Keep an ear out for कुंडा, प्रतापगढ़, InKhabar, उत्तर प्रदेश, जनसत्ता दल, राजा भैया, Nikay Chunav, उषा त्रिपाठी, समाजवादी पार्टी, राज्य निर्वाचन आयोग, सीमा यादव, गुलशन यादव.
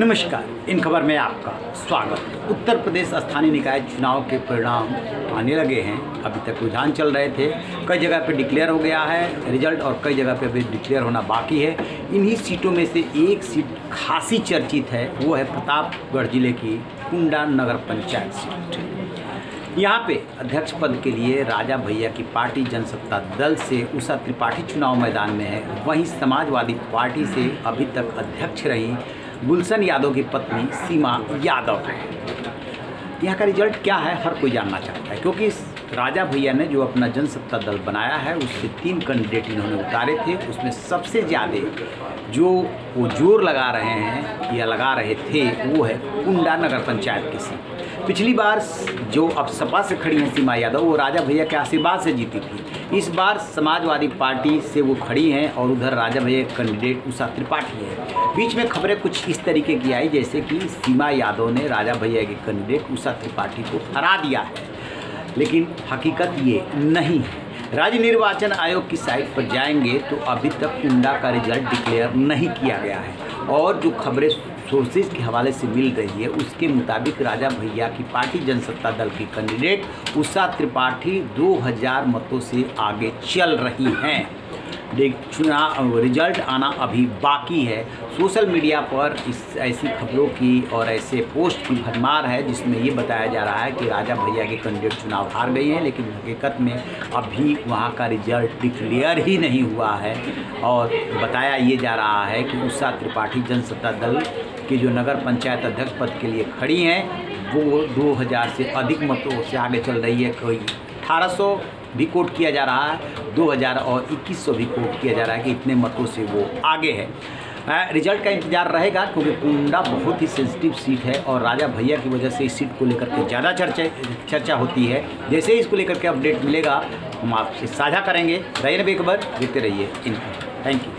नमस्कार, इन खबर में आपका स्वागत। उत्तर प्रदेश स्थानीय निकाय चुनाव के परिणाम आने लगे हैं। अभी तक रुझान चल रहे थे, कई जगह पे डिक्लेयर हो गया है रिजल्ट और कई जगह पे अभी डिक्लेयर होना बाकी है। इन्हीं सीटों में से एक सीट खासी चर्चित है, वो है प्रतापगढ़ जिले की कुंडा नगर पंचायत सीट। यहाँ पे अध्यक्ष पद के लिए राजा भैया की पार्टी जनसत्ता दल से उषा त्रिपाठी चुनाव मैदान में है। वहीं समाजवादी पार्टी से अभी तक अध्यक्ष रही गुलशन यादव की पत्नी सीमा यादव है। यहाँ का रिजल्ट क्या है, हर कोई जानना चाहता है, क्योंकि राजा भैया ने जो अपना जनसत्ता दल बनाया है उससे 3 कैंडिडेट इन्होंने उतारे थे। उसमें सबसे ज़्यादा जो वो जोर लगा रहे हैं या लगा रहे थे वो है कुंडा नगर पंचायत की सीट। पिछली बार जो अब सपा से खड़ी हैं सीमा यादव, वो राजा भैया के आशीर्वाद से जीती थी। इस बार समाजवादी पार्टी से वो खड़ी हैं और उधर राजा भैया कैंडिडेट उषा त्रिपाठी है। बीच में खबरें कुछ इस तरीके की आई जैसे कि सीमा यादव ने राजा भैया के कैंडिडेट उषा त्रिपाठी को हरा दिया है, लेकिन हकीकत ये नहीं है। राज्य निर्वाचन आयोग की साइट पर जाएंगे तो अभी तक कुंडा का रिजल्ट डिक्लेयर नहीं किया गया है और जो खबरें सोर्सेज के हवाले से मिल रही है उसके मुताबिक राजा भैया की पार्टी जनसत्ता दल की कैंडिडेट उषा त्रिपाठी 2000 मतों से आगे चल रही हैं। चुनाव रिजल्ट आना अभी बाकी है। सोशल मीडिया पर इस ऐसी खबरों की और ऐसे पोस्ट की भरमार है जिसमें ये बताया जा रहा है कि राजा भैया के कैंडिडेट चुनाव हार गई हैं, लेकिन हकीकत में अभी वहाँ का रिजल्ट डिक्लेयर ही नहीं हुआ है और बताया ये जा रहा है कि उषा त्रिपाठी जनसत्ता दल के जो नगर पंचायत अध्यक्ष पद के लिए खड़ी हैं वो 2000 से अधिक मतों से आगे चल रही है। कोई 1800 भी कोट किया जा रहा है, 2000 और 2100 भी कोट किया जा रहा है कि इतने मतों से वो आगे है। रिजल्ट का इंतजार रहेगा क्योंकि कुंडा बहुत ही सेंसिटिव सीट है और राजा भैया की वजह से इस सीट को लेकर के ज़्यादा चर्चा होती है। जैसे ही इसको लेकर के अपडेट मिलेगा हम आपसे साझा करेंगे। रहिए बेखबर, देखते रहिए इनको। Thank you.